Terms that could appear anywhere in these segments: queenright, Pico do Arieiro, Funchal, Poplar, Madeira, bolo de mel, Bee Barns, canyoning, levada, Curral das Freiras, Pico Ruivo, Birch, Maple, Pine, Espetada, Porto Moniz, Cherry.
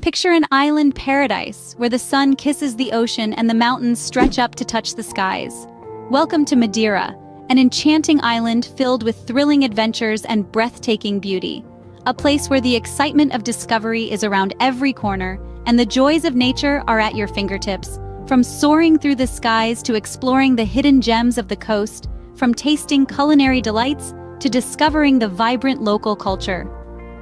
Picture an island paradise where the sun kisses the ocean and the mountains stretch up to touch the skies. Welcome to Madeira, an enchanting island filled with thrilling adventures and breathtaking beauty, a place where the excitement of discovery is around every corner and the joys of nature are at your fingertips. From soaring through the skies to exploring the hidden gems of the coast, from tasting culinary delights to discovering the vibrant local culture.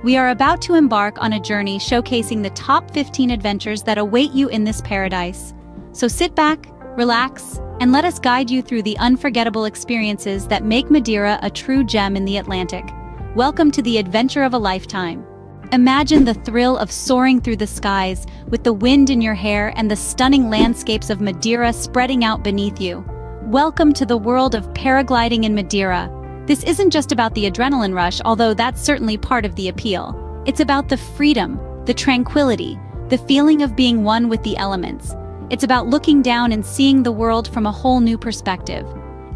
We are about to embark on a journey showcasing the top 15 adventures that await you in this paradise. So sit back, relax, and let us guide you through the unforgettable experiences that make Madeira a true gem in the Atlantic. Welcome to the adventure of a lifetime. Imagine the thrill of soaring through the skies with the wind in your hair and the stunning landscapes of Madeira spreading out beneath you. Welcome to the world of paragliding in Madeira. This isn't just about the adrenaline rush, although that's certainly part of the appeal. It's about the freedom, the tranquility, the feeling of being one with the elements. It's about looking down and seeing the world from a whole new perspective.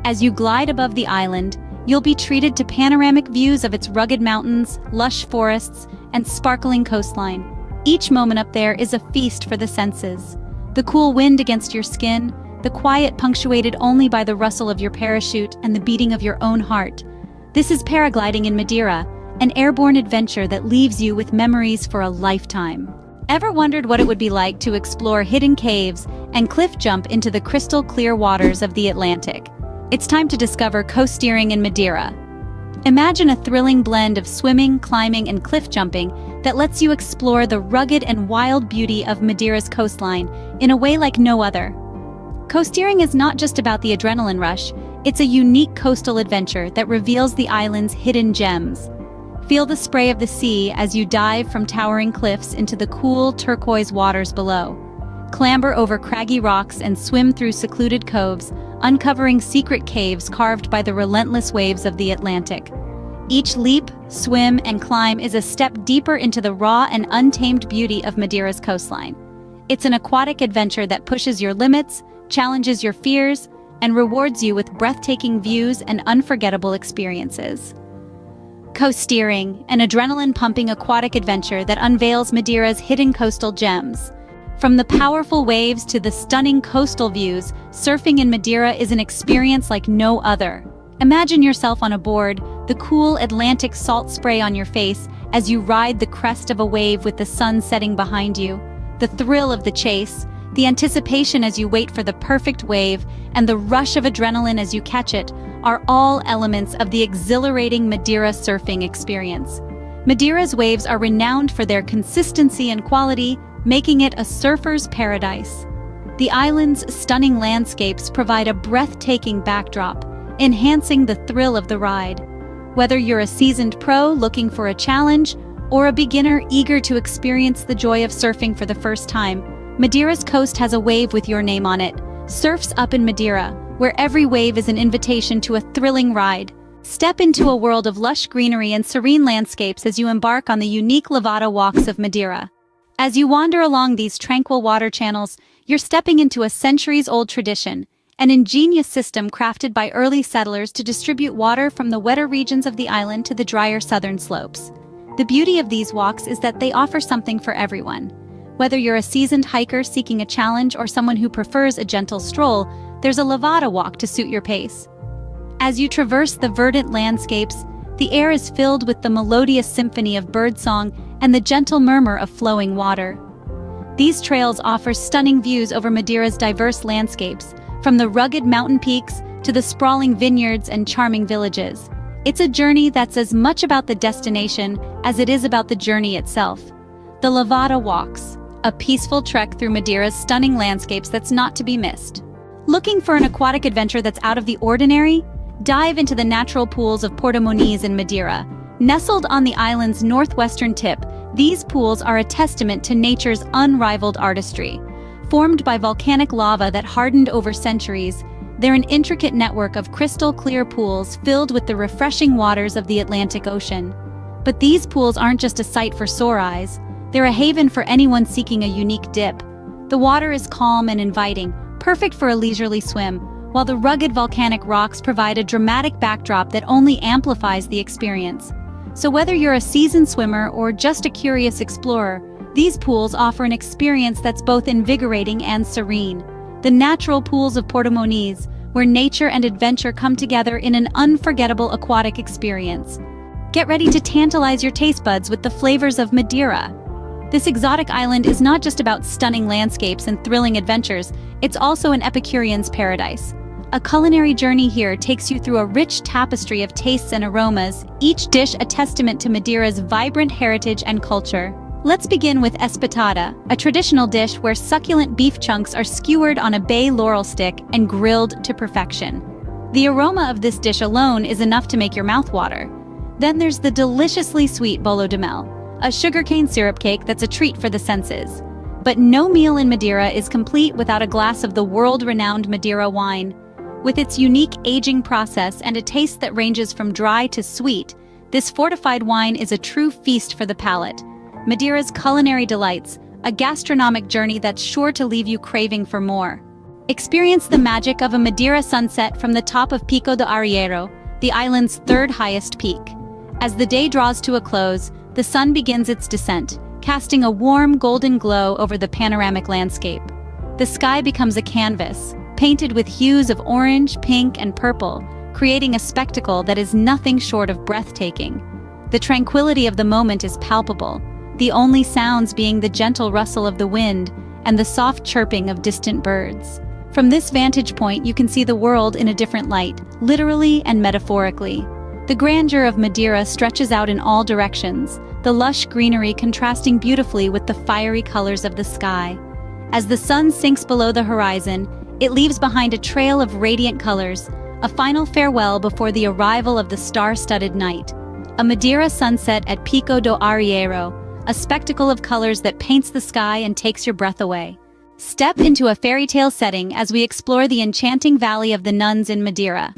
As you glide above the island, you'll be treated to panoramic views of its rugged mountains, lush forests, and sparkling coastline. Each moment up there is a feast for the senses. The cool wind against your skin, the quiet punctuated only by the rustle of your parachute and the beating of your own heart. This is paragliding in Madeira, an airborne adventure that leaves you with memories for a lifetime. Ever wondered what it would be like to explore hidden caves and cliff jump into the crystal clear waters of the Atlantic? It's time to discover co-steering in Madeira. Imagine a thrilling blend of swimming, climbing, and cliff jumping that lets you explore the rugged and wild beauty of Madeira's coastline in a way like no other. Co-steering is not just about the adrenaline rush, it's a unique coastal adventure that reveals the island's hidden gems. Feel the spray of the sea as you dive from towering cliffs into the cool turquoise waters below. Clamber over craggy rocks and swim through secluded coves, uncovering secret caves carved by the relentless waves of the Atlantic. Each leap, swim, and climb is a step deeper into the raw and untamed beauty of Madeira's coastline. It's an aquatic adventure that pushes your limits, challenges your fears, and rewards you with breathtaking views and unforgettable experiences. Co-steering, an adrenaline-pumping aquatic adventure that unveils Madeira's hidden coastal gems. From the powerful waves to the stunning coastal views, surfing in Madeira is an experience like no other. Imagine yourself on a board, the cool Atlantic salt spray on your face as you ride the crest of a wave with the sun setting behind you, the thrill of the chase, the anticipation as you wait for the perfect wave, and the rush of adrenaline as you catch it are all elements of the exhilarating Madeira surfing experience. Madeira's waves are renowned for their consistency and quality, making it a surfer's paradise. The island's stunning landscapes provide a breathtaking backdrop, enhancing the thrill of the ride. Whether you're a seasoned pro looking for a challenge or a beginner eager to experience the joy of surfing for the first time, Madeira's coast has a wave with your name on it. Surf's Up in Madeira, where every wave is an invitation to a thrilling ride. Step into a world of lush greenery and serene landscapes as you embark on the unique Levada walks of Madeira. As you wander along these tranquil water channels, you're stepping into a centuries-old tradition, an ingenious system crafted by early settlers to distribute water from the wetter regions of the island to the drier southern slopes. The beauty of these walks is that they offer something for everyone. Whether you're a seasoned hiker seeking a challenge or someone who prefers a gentle stroll, there's a Levada walk to suit your pace. As you traverse the verdant landscapes, the air is filled with the melodious symphony of birdsong and the gentle murmur of flowing water. These trails offer stunning views over Madeira's diverse landscapes, from the rugged mountain peaks to the sprawling vineyards and charming villages. It's a journey that's as much about the destination as it is about the journey itself. The Levada walks, a peaceful trek through Madeira's stunning landscapes that's not to be missed. Looking for an aquatic adventure that's out of the ordinary? Dive into the natural pools of Porto Moniz in Madeira. Nestled on the island's northwestern tip, these pools are a testament to nature's unrivaled artistry. Formed by volcanic lava that hardened over centuries, they're an intricate network of crystal-clear pools filled with the refreshing waters of the Atlantic Ocean. But these pools aren't just a sight for sore eyes. They're a haven for anyone seeking a unique dip. The water is calm and inviting, perfect for a leisurely swim, while the rugged volcanic rocks provide a dramatic backdrop that only amplifies the experience. So whether you're a seasoned swimmer or just a curious explorer, These pools offer an experience that's both invigorating and serene. The natural pools of Porto Moniz, where nature and adventure come together in an unforgettable aquatic experience. Get ready to tantalize your taste buds with the flavors of Madeira. This exotic island is not just about stunning landscapes and thrilling adventures, it's also an Epicurean's paradise. A culinary journey here takes you through a rich tapestry of tastes and aromas, each dish a testament to Madeira's vibrant heritage and culture. Let's begin with espetada, a traditional dish where succulent beef chunks are skewered on a bay laurel stick and grilled to perfection. The aroma of this dish alone is enough to make your mouth water. Then there's the deliciously sweet bolo de mel, a sugarcane syrup cake that's a treat for the senses. But no meal in Madeira is complete without a glass of the world-renowned Madeira wine. With its unique aging process and a taste that ranges from dry to sweet, this fortified wine is a true feast for the palate. Madeira's culinary delights, a gastronomic journey that's sure to leave you craving for more. Experience the magic of a Madeira sunset from the top of Pico do Arieiro, the island's third highest peak. As the day draws to a close, the sun begins its descent, casting a warm golden glow over the panoramic landscape. The sky becomes a canvas, painted with hues of orange, pink, and purple, creating a spectacle that is nothing short of breathtaking. The tranquility of the moment is palpable, the only sounds being the gentle rustle of the wind and the soft chirping of distant birds. From this vantage point, you can see the world in a different light, literally and metaphorically. The grandeur of Madeira stretches out in all directions, the lush greenery contrasting beautifully with the fiery colors of the sky. As the sun sinks below the horizon, it leaves behind a trail of radiant colors, a final farewell before the arrival of the star-studded night. A Madeira sunset at Pico do Arieiro, a spectacle of colors that paints the sky and takes your breath away. Step into a fairy tale setting as we explore the enchanting Valley of the Nuns in Madeira.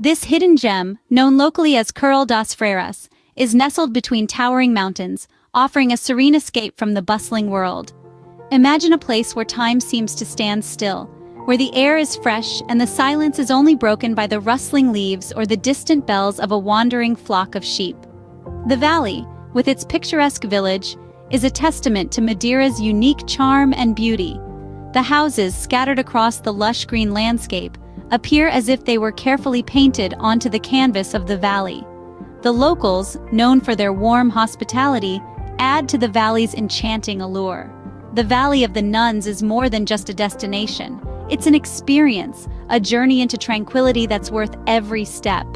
This hidden gem, known locally as Curral das Freiras, is nestled between towering mountains, offering a serene escape from the bustling world. Imagine a place where time seems to stand still, where the air is fresh and the silence is only broken by the rustling leaves or the distant bells of a wandering flock of sheep. The valley, with its picturesque village, is a testament to Madeira's unique charm and beauty. The houses scattered across the lush green landscape appear as if they were carefully painted onto the canvas of the valley. The locals, known for their warm hospitality, add to the valley's enchanting allure. The Valley of the Nuns is more than just a destination. It's an experience, a journey into tranquility that's worth every step.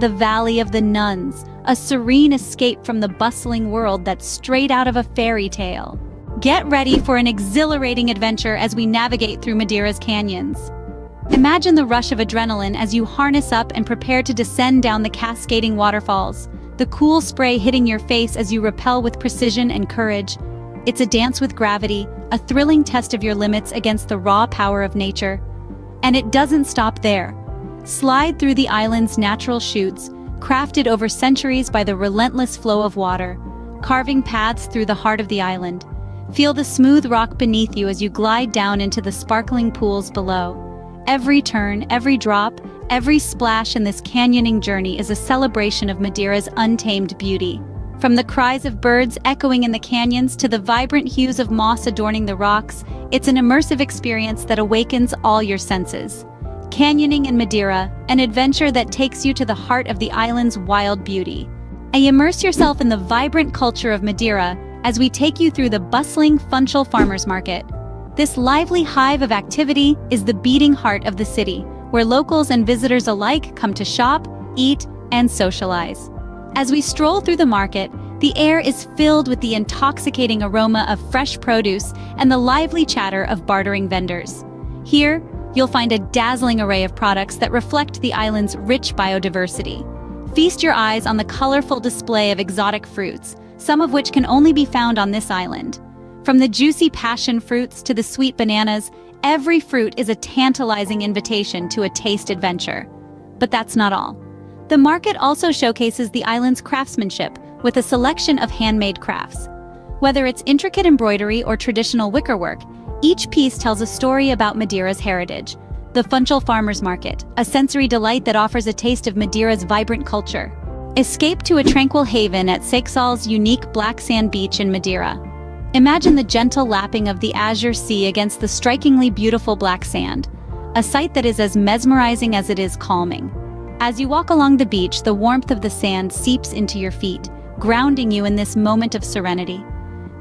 The Valley of the Nuns, a serene escape from the bustling world that's straight out of a fairy tale. Get ready for an exhilarating adventure as we navigate through Madeira's canyons. Imagine the rush of adrenaline as you harness up and prepare to descend down the cascading waterfalls, the cool spray hitting your face as you rappel with precision and courage. It's a dance with gravity, a thrilling test of your limits against the raw power of nature. And it doesn't stop there. Slide through the island's natural chutes, crafted over centuries by the relentless flow of water, carving paths through the heart of the island. Feel the smooth rock beneath you as you glide down into the sparkling pools below. Every turn, every drop, every splash in this canyoning journey is a celebration of Madeira's untamed beauty. From the cries of birds echoing in the canyons to the vibrant hues of moss adorning the rocks, it's an immersive experience that awakens all your senses. Canyoning in Madeira, an adventure that takes you to the heart of the island's wild beauty. And immerse yourself in the vibrant culture of Madeira as we take you through the bustling Funchal farmers market. This lively hive of activity is the beating heart of the city, where locals and visitors alike come to shop, eat, and socialize. As we stroll through the market, the air is filled with the intoxicating aroma of fresh produce and the lively chatter of bartering vendors. Here, you'll find a dazzling array of products that reflect the island's rich biodiversity. Feast your eyes on the colorful display of exotic fruits, some of which can only be found on this island. From the juicy passion fruits to the sweet bananas, every fruit is a tantalizing invitation to a taste adventure. But that's not all. The market also showcases the island's craftsmanship with a selection of handmade crafts. Whether it's intricate embroidery or traditional wickerwork, each piece tells a story about Madeira's heritage. The Funchal Farmers Market, a sensory delight that offers a taste of Madeira's vibrant culture. Escape to a tranquil haven at Seixal's unique black sand beach in Madeira. Imagine the gentle lapping of the azure sea against the strikingly beautiful black sand, a sight that is as mesmerizing as it is calming. As you walk along the beach, the warmth of the sand seeps into your feet, grounding you in this moment of serenity.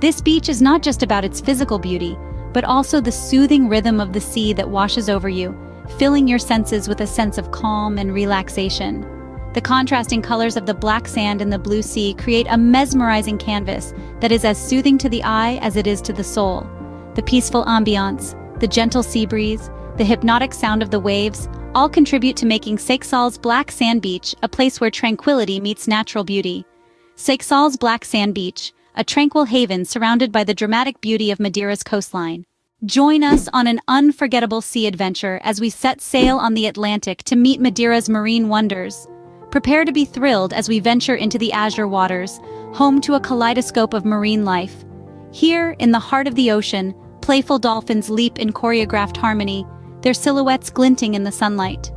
This beach is not just about its physical beauty, but also the soothing rhythm of the sea that washes over you, filling your senses with a sense of calm and relaxation. The contrasting colors of the black sand and the blue sea create a mesmerizing canvas that is as soothing to the eye as it is to the soul. The peaceful ambiance, the gentle sea breeze, the hypnotic sound of the waves, all contribute to making Seixal's Black Sand Beach a place where tranquility meets natural beauty. Seixal's Black Sand Beach, a tranquil haven surrounded by the dramatic beauty of Madeira's coastline. Join us on an unforgettable sea adventure as we set sail on the Atlantic to meet Madeira's marine wonders. Prepare to be thrilled as we venture into the azure waters, home to a kaleidoscope of marine life. Here, in the heart of the ocean, playful dolphins leap in choreographed harmony, their silhouettes glinting in the sunlight.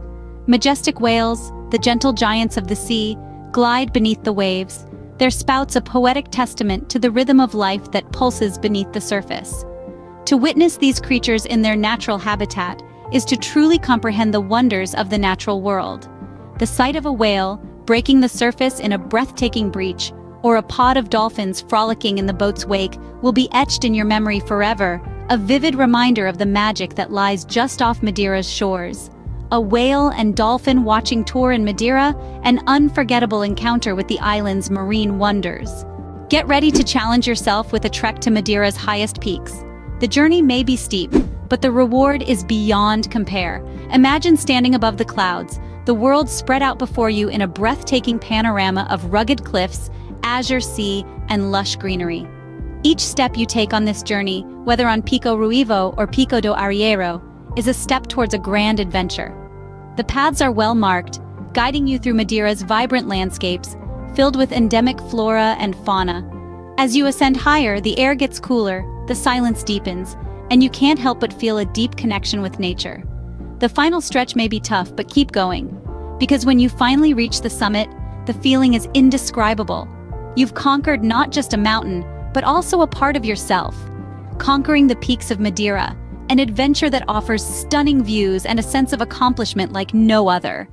Majestic whales, the gentle giants of the sea, glide beneath the waves, their spouts a poetic testament to the rhythm of life that pulses beneath the surface. To witness these creatures in their natural habitat is to truly comprehend the wonders of the natural world. The sight of a whale breaking the surface in a breathtaking breach, or a pod of dolphins frolicking in the boat's wake, will be etched in your memory forever, a vivid reminder of the magic that lies just off Madeira's shores. A whale and dolphin watching tour in Madeira, an unforgettable encounter with the island's marine wonders. Get ready to challenge yourself with a trek to Madeira's highest peaks. The journey may be steep, but the reward is beyond compare. Imagine standing above the clouds, the world spread out before you in a breathtaking panorama of rugged cliffs, azure sea, and lush greenery. Each step you take on this journey, whether on Pico Ruivo or Pico do Arieiro, is a step towards a grand adventure. The paths are well marked, guiding you through Madeira's vibrant landscapes, filled with endemic flora and fauna. As you ascend higher, the air gets cooler, the silence deepens, and you can't help but feel a deep connection with nature. The final stretch may be tough, but keep going, because when you finally reach the summit, the feeling is indescribable. You've conquered not just a mountain, but also a part of yourself. Conquering the peaks of Madeira, an adventure that offers stunning views and a sense of accomplishment like no other.